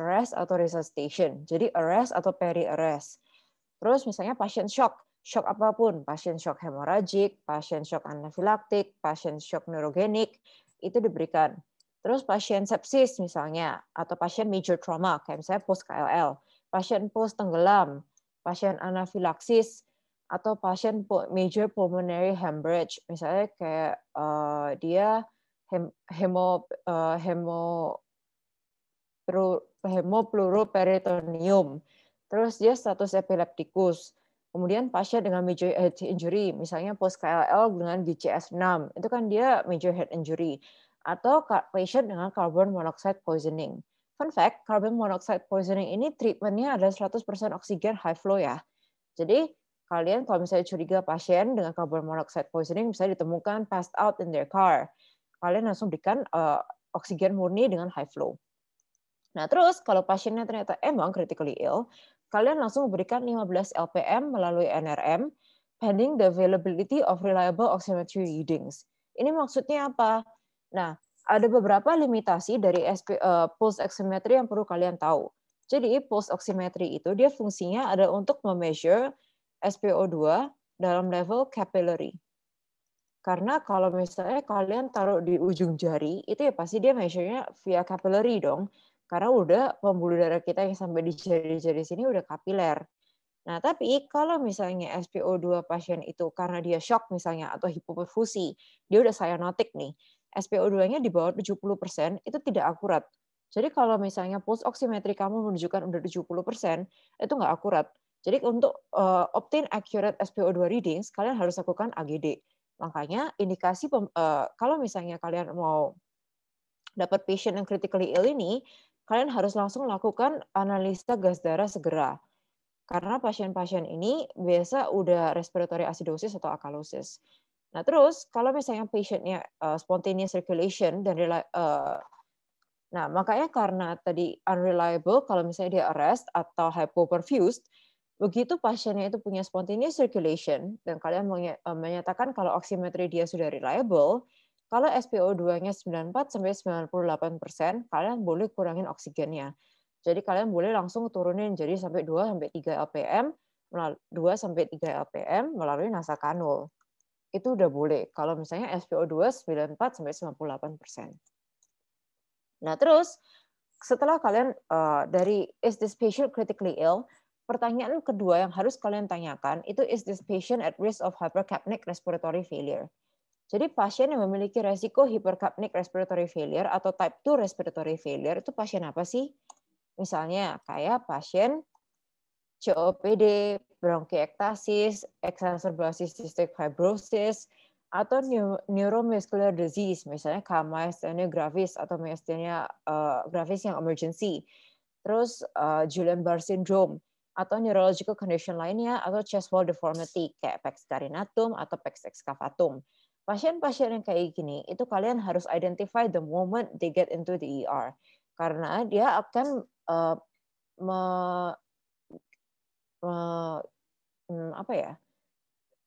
arrest atau resuscitation. Jadi arrest atau peri-arrest. Terus misalnya pasien shock, shock apapun, pasien shock hemoragik, pasien shock anafilaktik, pasien shock neurogenik, itu diberikan. Terus pasien sepsis misalnya, atau pasien major trauma, kayak misalnya post KLL, pasien post tenggelam, pasien anafilaksis, atau pasien major pulmonary hemorrhage, misalnya kayak dia hemopluroperitoneum, terus dia status epileptikus, kemudian pasien dengan major head injury, misalnya post KLL dengan GCS6, itu kan dia major head injury, atau pasien dengan carbon monoxide poisoning. Fun fact, carbon monoxide poisoning ini treatmentnya adalah 100% oksigen high flow ya. Jadi kalian kalau misalnya curiga pasien dengan carbon monoxide poisoning misalnya ditemukan passed out in their car, kalian langsung berikan oksigen murni dengan high flow. Nah terus kalau pasiennya ternyata emang critically ill, kalian langsung berikan 15 LPM melalui NRM pending the availability of reliable oximetry readings. Ini maksudnya apa? Nah, ada beberapa limitasi dari pulse oximetry yang perlu kalian tahu. Jadi pulse oximetry itu dia fungsinya ada untuk memeasure SPO2 dalam level capillary. Karena kalau misalnya kalian taruh di ujung jari, itu ya pasti dia measure-nya via capillary dong. Karena udah pembuluh darah kita yang sampai di jari-jari sini udah kapiler. Nah, tapi kalau misalnya SPO2 pasien itu karena dia shock misalnya atau hipoperfusi, dia udah cyanotic nih. SPO2-nya di bawah 70% itu tidak akurat. Jadi kalau misalnya pulse oximetry kamu menunjukkan udah 70%, itu nggak akurat. Jadi untuk obtain accurate SPO2 readings, kalian harus lakukan AGD. Makanya indikasi kalau misalnya kalian mau dapat patient yang critically ill ini, kalian harus langsung lakukan analisa gas darah segera. Karena pasien-pasien ini biasa udah respiratory acidosis atau alkalosis. Nah terus kalau misalnya pasiennya spontaneous circulation dan nah makanya karena tadi unreliable kalau misalnya dia arrest atau hypoperfused, begitu pasiennya itu punya spontaneous circulation dan kalian menyatakan kalau oximetry dia sudah reliable, kalau SPO2-nya 94 sampai 98%, kalian boleh kurangin oksigennya. Jadi kalian boleh langsung turunin jadi sampai 2 sampai 3 LPM, 2 sampai 3 LPM melalui nasakanul. Itu udah boleh kalau misalnya SPO2 94 sampai 98%. Nah, terus setelah kalian dari is this patient critically ill, pertanyaan kedua yang harus kalian tanyakan itu is this patient at risk of hypercapnic respiratory failure. Jadi pasien yang memiliki resiko hypercapnic respiratory failure atau type 2 respiratory failure itu pasien apa sih? Misalnya kayak pasien COPD, bronkiektasis, exacerbation cystic fibrosis, atau neuromuscular disease, misalnya myasthenia gravis atau myasthenia gravis yang emergency, terus Guillain-Barré syndrome, atau neurological condition lainnya, atau chest wall deformity, kayak pex carinatum atau pex excavatum. Pasien-pasien yang kayak gini, itu kalian harus identify the moment they get into the ER, karena dia akan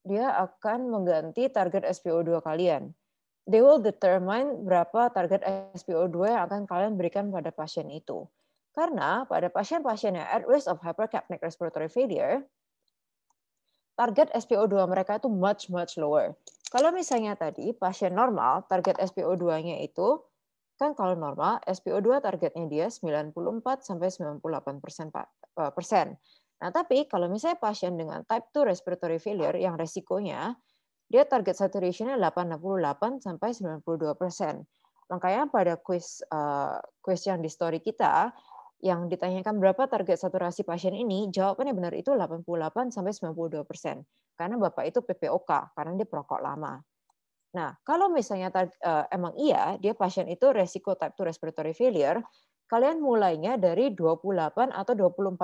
dia akan mengganti target SPO2 kalian. They will determine berapa target SPO2 yang akan kalian berikan pada pasien itu. Karena pada pasien-pasien yang at risk of hypercapnic respiratory failure, target SPO2 mereka itu much lower. Kalau misalnya tadi pasien normal, target SPO2-nya itu kan kalau normal SPO2 targetnya dia 94 sampai 98%. Nah, tapi kalau misalnya pasien dengan type 2 respiratory failure yang resikonya, dia target saturation-nya 88 sampai 92%. Makanya pada quiz yang di story kita, yang ditanyakan berapa target saturasi pasien ini, jawabannya benar itu 88 sampai 92%. Karena Bapak itu PPOK, karena dia perokok lama. Nah, kalau misalnya emang iya, dia pasien itu resiko type 2 respiratory failure, kalian mulainya dari 28 atau 24%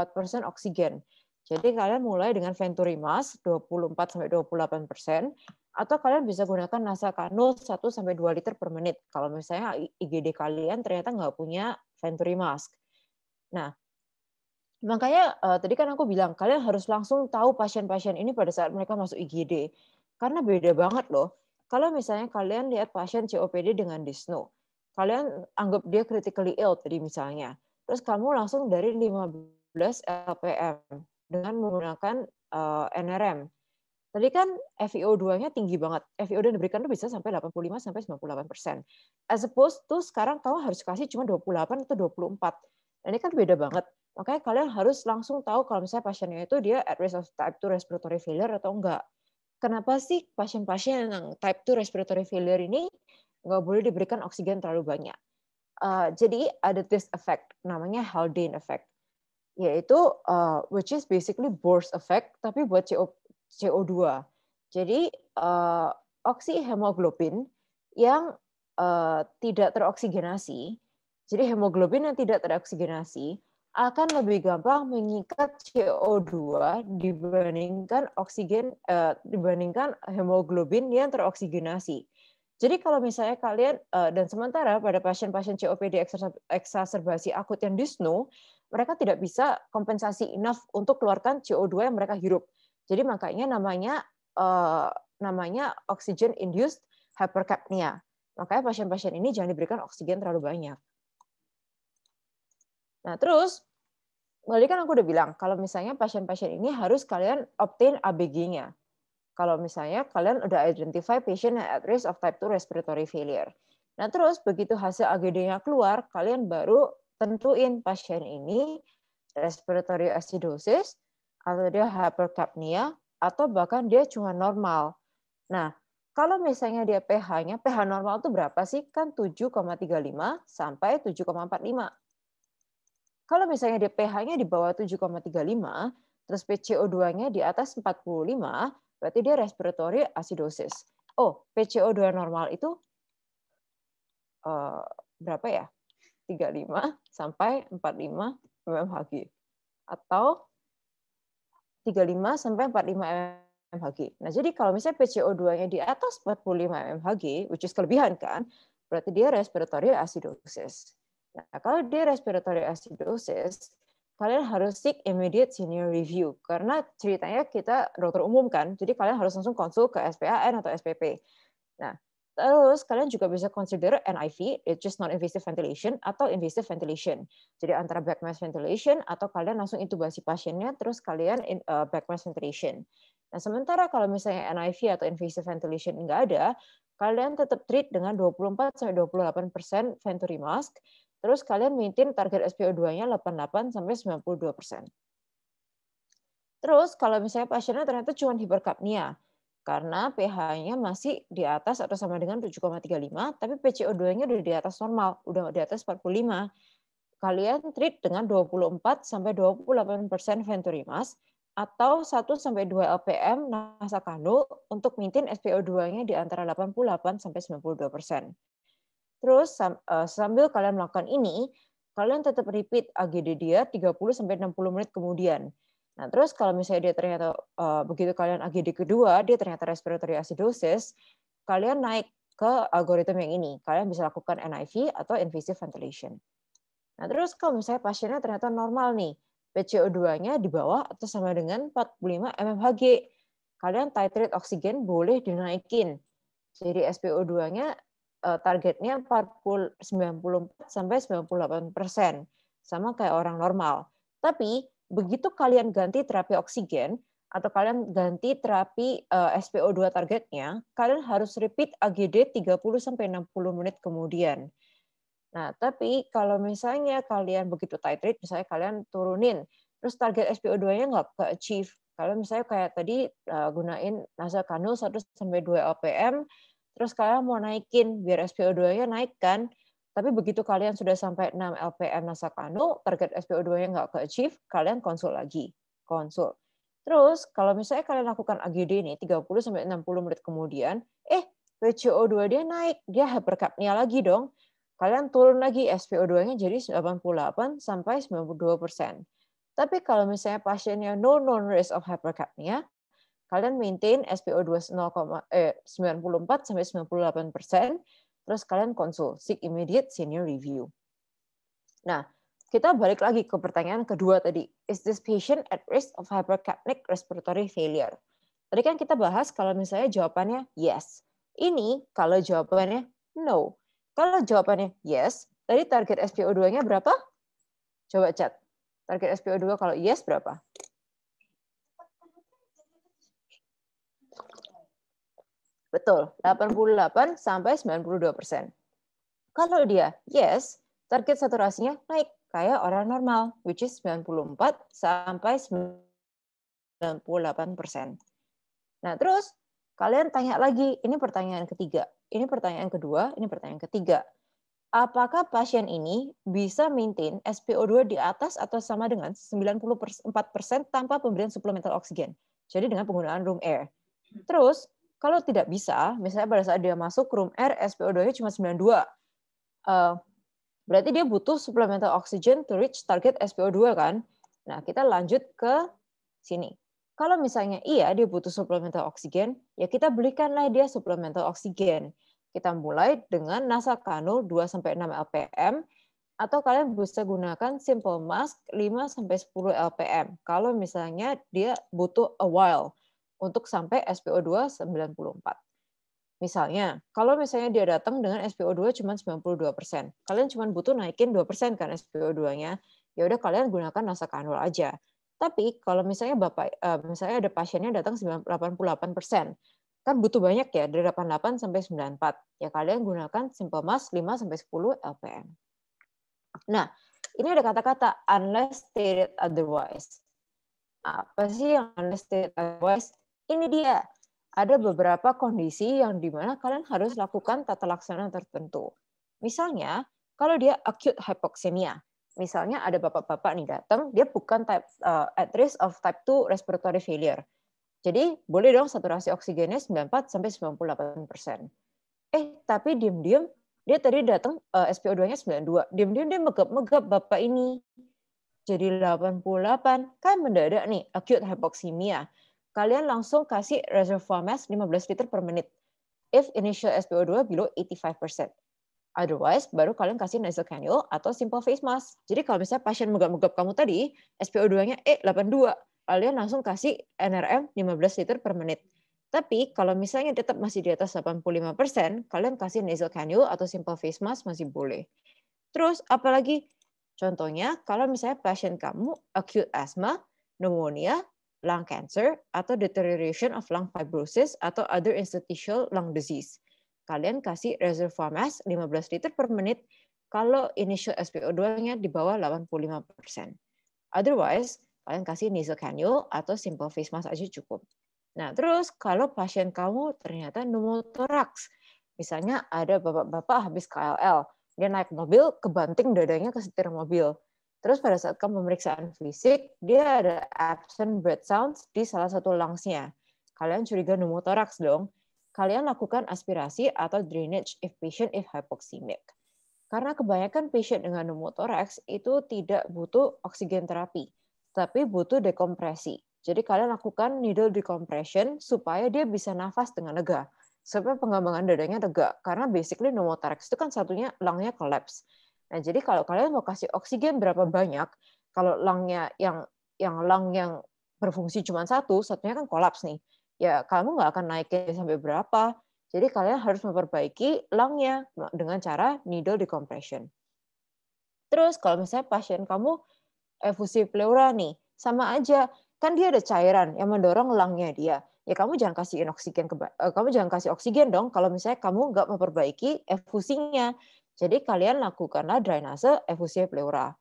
oksigen. Jadi kalian mulai dengan venturi mask 24 sampai 28%, atau kalian bisa gunakan nasakanul 1 sampai 2 liter per menit kalau misalnya IGD kalian ternyata nggak punya venturi mask. Nah, makanya tadi kan aku bilang kalian harus langsung tahu pasien-pasien ini pada saat mereka masuk IGD. Karena beda banget loh. Kalau misalnya kalian lihat pasien COPD dengan dyspnea, kalian anggap dia critically ill tadi misalnya. terus kamu langsung dari 15 LPM dengan menggunakan NRM. Tadi kan FIO2-nya tinggi banget. FIO2 yang diberikan itu bisa sampai 85-98%. As opposed to sekarang kamu harus kasih cuma 28 atau 24. Nah, ini kan beda banget. Makanya kalian harus langsung tahu kalau misalnya pasiennya itu dia at risk of type 2 respiratory failure atau enggak. Kenapa sih pasien-pasien yang type 2 respiratory failure ini nggak boleh diberikan oksigen terlalu banyak? Jadi ada this effect, namanya Haldane effect. Yaitu, which is basically Bohr's effect, tapi buat CO2. Jadi oksihemoglobin yang tidak teroksigenasi, jadi hemoglobin yang tidak teroksigenasi akan lebih gampang mengikat CO2 dibandingkan oksigen dibandingkan hemoglobin yang teroksigenasi. Jadi kalau misalnya kalian dan sementara pada pasien-pasien COPD eksaserbasi akut yang dyspnea, mereka tidak bisa kompensasi enough untuk keluarkan CO2 yang mereka hirup. Jadi makanya namanya oxygen induced hypercapnia. Makanya pasien-pasien ini jangan diberikan oksigen terlalu banyak. Nah, terus tadi kan aku udah bilang kalau misalnya pasien-pasien ini harus kalian obtain ABG-nya. Kalau misalnya kalian udah identify patient at risk of type 2 respiratory failure. Nah, terus begitu hasil AGD-nya keluar, kalian baru tentuin pasien ini respiratory acidosis atau dia hypercapnia, atau bahkan dia cuma normal. Nah, kalau misalnya dia pH-nya, pH normal itu berapa sih? Kan 7,35 sampai 7,45. Kalau misalnya dia pH-nya di bawah 7,35, terus PCO2-nya di atas 45, berarti dia respiratory acidosis. Oh, PCO2 normal itu berapa ya? 35 sampai 45 mmHg. Atau 35 sampai 45 mmHg. Nah, jadi kalau misalnya PCO2-nya di atas 45 mmHg, which is kelebihan kan, berarti dia respiratory acidosis. Nah, kalau dia respiratory acidosis, kalian harus seek immediate senior review karena ceritanya kita dokter umum kan, jadi kalian harus langsung konsul ke SPAN atau SPP. Nah, terus kalian juga bisa consider NIV, it's just non-invasive ventilation, atau invasive ventilation. Jadi antara back mask ventilation atau kalian langsung intubasi pasiennya, terus kalian back mask ventilation. Nah, sementara kalau misalnya NIV atau invasive ventilation nggak ada, kalian tetap treat dengan 24-28% venturi mask, terus kalian maintain target SPO2-nya 88-92%. Terus kalau misalnya pasiennya ternyata cuma hiperkapnia, karena pH-nya masih di atas atau sama dengan 7,35, tapi PCO2-nya udah di atas normal, udah di atas 45. Kalian treat dengan 24-28% venturi mask atau 1-2 LPM nasacano untuk maintain SPO2-nya di antara 88-92%. Terus sambil kalian melakukan ini, kalian tetap repeat AGD dia 30-60 menit kemudian. Nah, terus kalau misalnya dia ternyata begitu kalian AGD kedua, dia ternyata respiratory acidosis, kalian naik ke algoritma yang ini. Kalian bisa lakukan NIV atau invasive ventilation. Nah, terus kalau misalnya pasiennya ternyata normal nih, PCO2-nya di bawah atau sama dengan 45 mmHg, kalian titrate oksigen boleh dinaikin. Jadi SPO2-nya targetnya 94-98%, sama kayak orang normal. Tapi begitu kalian ganti terapi oksigen atau kalian ganti terapi SPO2 targetnya, kalian harus repeat AGD 30-60 menit kemudian. Nah, tapi kalau misalnya kalian begitu titrate, misalnya kalian turunin, terus target SPO2-nya nggak ke-achieve. Kalau misalnya kayak tadi gunain nasacano 1-2 LPM, terus kalian mau naikin biar SPO2-nya naik kan, tapi begitu kalian sudah sampai 6 LPM nasacano, target SPO2-nya nggak ke-achieve, kalian konsul lagi. Konsul. Terus, kalau misalnya kalian lakukan AGD ini 30-60 menit kemudian, PCO2 dia naik, dia hypercapnia lagi dong. Kalian turun lagi SPO2-nya jadi 88-92%. Tapi kalau misalnya pasiennya no known risk of hypercapnia, kalian maintain SPO2 94-98%, terus kalian konsul, seek immediate senior review. Nah, kita balik lagi ke pertanyaan kedua tadi. Is this patient at risk of hypercapnic respiratory failure? Tadi kan kita bahas kalau misalnya jawabannya yes. Ini kalau jawabannya no. Kalau jawabannya yes, tadi target SPO2-nya berapa? Coba chat. Target SPO2 kalau yes berapa? Betul, 88 sampai 92%. Kalau dia yes, target saturasinya naik kayak orang normal, which is 94 sampai 98%. Nah, terus kalian tanya lagi, ini pertanyaan ketiga, ini pertanyaan kedua, ini pertanyaan ketiga. Apakah pasien ini bisa maintain SPO2 di atas atau sama dengan 94% tanpa pemberian suplemental oksigen? Jadi dengan penggunaan room air. Terus, kalau tidak bisa, misalnya pada saat dia masuk room air, SPO2-nya cuma 92. Berarti dia butuh suplemental oksigen to reach target SPO2, kan? Nah, kita lanjut ke sini. Kalau misalnya iya, dia butuh suplemental oksigen, ya kita belikanlah dia suplemental oksigen. Kita mulai dengan nasal kanul 2-6 LPM, atau kalian bisa gunakan simple mask 5-10 LPM, kalau misalnya dia butuh a while untuk sampai SPO2 94. Misalnya, kalau misalnya dia datang dengan SPO2 cuma 92%, kalian cuma butuh naikin 2% kan SPO2-nya, ya udah kalian gunakan nasal kanul aja. Tapi kalau misalnya misalnya ada pasiennya datang 88%, kan butuh banyak ya, dari 88 sampai 94. Ya kalian gunakan simple mask 5 sampai 10 LPM. Nah, ini ada kata-kata unless stated otherwise. Apa sih yang unless stated otherwise? Ini dia. Ada beberapa kondisi yang dimana kalian harus lakukan tata laksana tertentu. Misalnya, kalau dia acute hypoxemia. Misalnya ada bapak-bapak nih datang, dia bukan at risk of type 2 respiratory failure. Jadi boleh dong saturasi oksigennya 94 sampai 98%. Tapi diem-diem dia tadi datang SPO2-nya 92. Diem-diem dia megap-megap bapak ini. Jadi 88. Kan mendadak nih acute hypoxemia. Kalian langsung kasih reservoir mass 15 liter per menit. If initial SPO2 below 85%. Otherwise baru kalian kasih nasal cannula atau simple face mask. Jadi kalau misalnya pasien megap-megap kamu tadi SPO2-nya 82. Kalian langsung kasih NRM 15 liter per menit. Tapi kalau misalnya tetap masih di atas 85%, kalian kasih nasal cannula atau simple face mask masih boleh. Terus apalagi contohnya kalau misalnya pasien kamu acute asthma, pneumonia, lung cancer, atau deterioration of lung fibrosis, atau other interstitial lung disease. Kalian kasih reservoir mass 15 liter per menit kalau initial SPO2-nya di bawah 85%. Otherwise, kalian kasih nasal cannula atau simple face mask aja cukup. Nah, terus kalau pasien kamu ternyata pneumotoraks, misalnya ada bapak-bapak habis KLL, dia naik mobil, kebanting dadanya ke setir mobil. Terus pada saat kamu pemeriksaan fisik, dia ada absent breath sounds di salah satu lungs-nya. Kalian curiga pneumotoraks dong. Kalian lakukan aspirasi atau drainage if patient is hypoxemic. Karena kebanyakan pasien dengan pneumotoraks itu tidak butuh oksigen terapi, tapi butuh dekompresi. Jadi kalian lakukan needle decompression supaya dia bisa nafas dengan lega, supaya pengembangan dadanya tegak. Karena basically pneumotoraks itu kan satunya lungnya collapse. Nah, jadi kalau kalian mau kasih oksigen berapa banyak, kalau lungnya yang berfungsi cuma satu, satunya kan collapse nih. Ya, kamu nggak akan naikin sampai berapa. Jadi kalian harus memperbaiki lungnya dengan cara needle decompression. Terus kalau misalnya pasien kamu efusi pleura nih, sama aja, kan dia ada cairan yang mendorong lungnya dia. Ya kamu jangan kasih oksigen dong kalau misalnya kamu nggak memperbaiki efusinya. Jadi kalian lakukanlah drainase efusi pleura.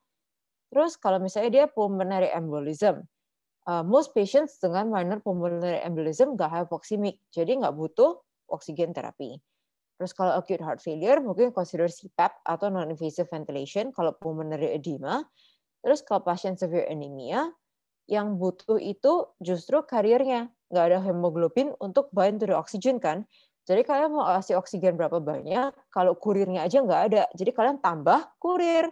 Terus kalau misalnya dia pulmonary embolism, most patients dengan minor pulmonary embolism nggak hypoxemic, jadi nggak butuh oksigen terapi. Terus kalau acute heart failure mungkin consider CPAP atau non-invasive ventilation kalau pulmonary edema. Terus kalau pasien severe anemia, yang butuh itu justru kariernya. Nggak ada hemoglobin untuk bind to the oxygen, kan? Jadi kalian mau kasih oksigen berapa banyak, kalau kurirnya aja nggak ada. Jadi kalian tambah kurir.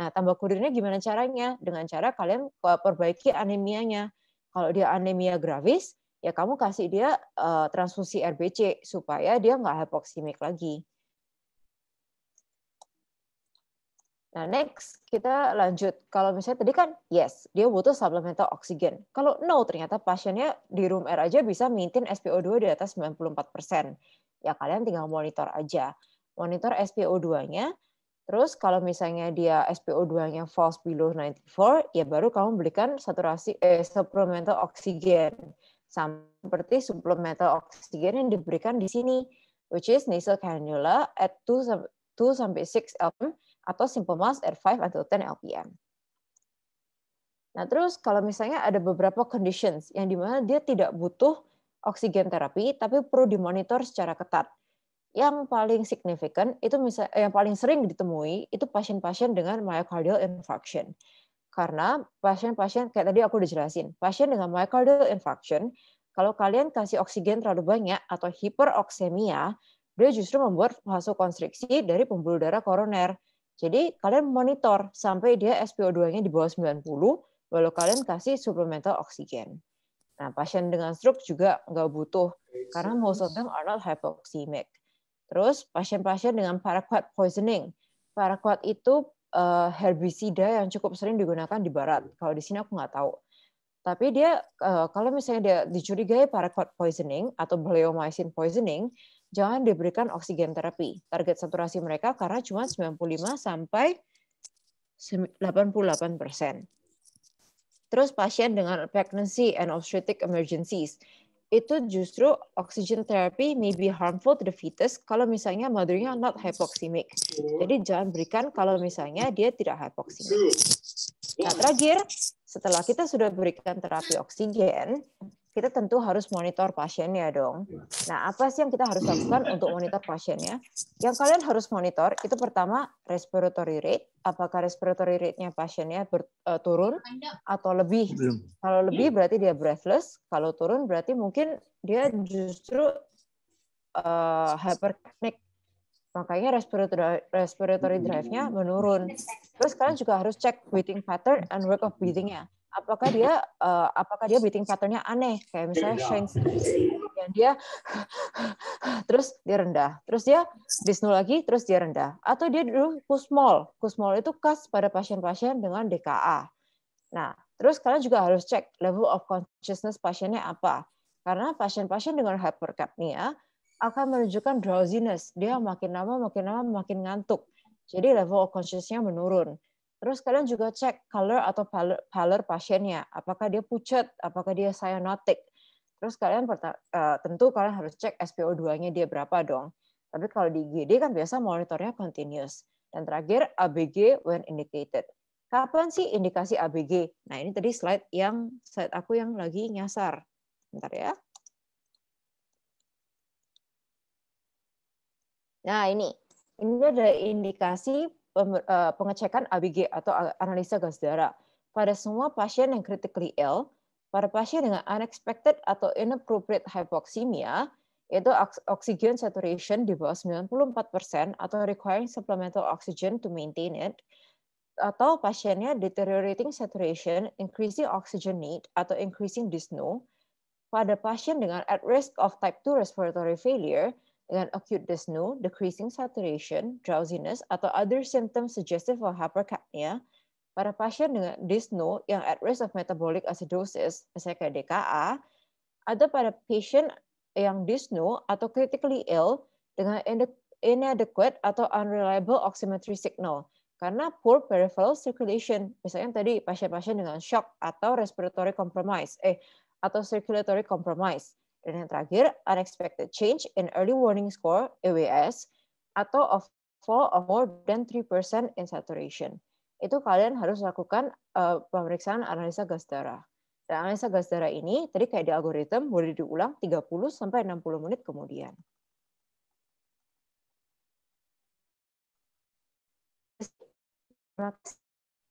Nah, tambah kurirnya gimana caranya? Dengan cara kalian perbaiki anemianya. Kalau dia anemia gravis, ya kamu kasih dia transfusi RBC, supaya dia nggak hypoxemic lagi. Nah, next kita lanjut. Kalau misalnya tadi kan yes, dia butuh supplemental oksigen. Kalau no, ternyata pasiennya di room air aja bisa maintain SPO2 di atas 94%. Ya kalian tinggal monitor aja. Monitor SPO2-nya Terus kalau misalnya dia SPO2-nya falls below 94, ya baru kamu berikan saturasi supplemental oksigen. Seperti supplemental oksigen yang diberikan di sini, which is nasal cannula at 2-6 LPM atau simple mask at 5-10 LPM. Nah, terus kalau misalnya ada beberapa conditions yang dimana dia tidak butuh oksigen terapi tapi perlu dimonitor secara ketat. Yang paling signifikan itu yang paling sering ditemui itu pasien-pasien dengan myocardial infarction. Karena pasien-pasien kayak tadi aku udah jelasin, pasien dengan myocardial infarction, kalau kalian kasih oksigen terlalu banyak atau hiperoksemia, dia justru membuat vasokonstriksi dari pembuluh darah koroner. Jadi kalian monitor sampai dia SPO2-nya di bawah 90, lalu kalian kasih suplemental oksigen. Nah, pasien dengan stroke juga nggak butuh karena most of them are not hypoxemic. Terus pasien-pasien dengan paraquat poisoning. Paraquat itu herbisida yang cukup sering digunakan di barat. Kalau di sini aku nggak tahu. Tapi dia kalau misalnya dia dicurigai paraquat poisoning atau bleomycin poisoning, jangan diberikan oksigen terapi. Target saturasi mereka karena cuma 95-88%. Terus pasien dengan pregnancy and obstetric emergencies. Itu justru oxygen therapy may be harmful to the fetus kalau misalnya mothernya not hypoxemic. Jadi jangan berikan kalau misalnya dia tidak hypoxemic. Nah, terakhir, setelah kita sudah berikan terapi oksigen, kita tentu harus monitor pasiennya dong. Nah, apa sih yang kita harus lakukan untuk monitor pasiennya? Yang kalian harus monitor itu pertama respiratory rate. Apakah respiratory rate-nya pasiennya turun atau lebih? Kalau lebih berarti dia breathless. Kalau turun berarti mungkin dia justru hypercapnic. Makanya respiratory drive-nya menurun. Terus kalian juga harus cek breathing pattern and work of breathing-nya. Apakah dia breathing patternnya aneh, kayak misalnya Shanks yang dia terus dia rendah, terus dia disnu lagi, terus dia rendah, atau dia dulu kusmol itu khas pada pasien-pasien dengan DKA. Nah, terus kalian juga harus cek level of consciousness pasiennya apa, karena pasien-pasien dengan hypercapnia akan menunjukkan drowsiness, dia makin lama makin ngantuk, jadi level of consciousness-nya menurun. Terus kalian juga cek color atau pallor pasiennya, apakah dia pucat, apakah dia cyanotic. Terus kalian tentu kalian harus cek SPO2-nya dia berapa dong. Tapi kalau di IGD kan biasa monitornya continuous. Dan terakhir ABG when indicated. Kapan sih indikasi ABG? Nah, ini tadi slide aku yang lagi nyasar. Bentar ya. Nah, ini ada indikasi pengecekan ABG atau analisa gas darah pada semua pasien yang critically ill, pada pasien dengan unexpected atau inappropriate hypoxemia, yaitu oxygen saturation di bawah 94% atau requiring supplemental oxygen to maintain it, atau pasiennya deteriorating saturation, increasing oxygen need atau increasing dyspnea, pada pasien dengan at risk of type 2 respiratory failure dengan acute dyspnea, decreasing saturation, drowsiness, atau other symptoms suggestive of hypercapnia, pada pasien dengan dyspnea yang at risk of metabolic acidosis, misalnya DKA, atau pada pasien yang dyspnea atau critically ill dengan inadequate atau unreliable oximetry signal, karena poor peripheral circulation, misalnya tadi pasien-pasien dengan shock atau respiratory compromise, atau circulatory compromise. Dan yang terakhir, unexpected change in early warning score, EWS, atau of fall of more than 3% in saturation. Itu kalian harus lakukan pemeriksaan analisa gas darah. Dan analisa gas darah ini, tadi kayak di algoritma, boleh diulang 30-60 menit kemudian.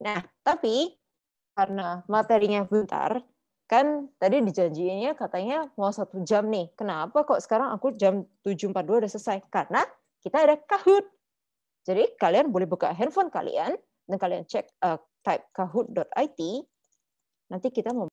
Nah, tapi karena materinya bentar, kan tadi dijanjiinnya katanya mau 1 jam nih. Kenapa kok sekarang aku jam 7.42 udah selesai? Karena kita ada Kahoot. Jadi kalian boleh buka handphone kalian dan kalian cek type kahoot.it. Nanti kita mau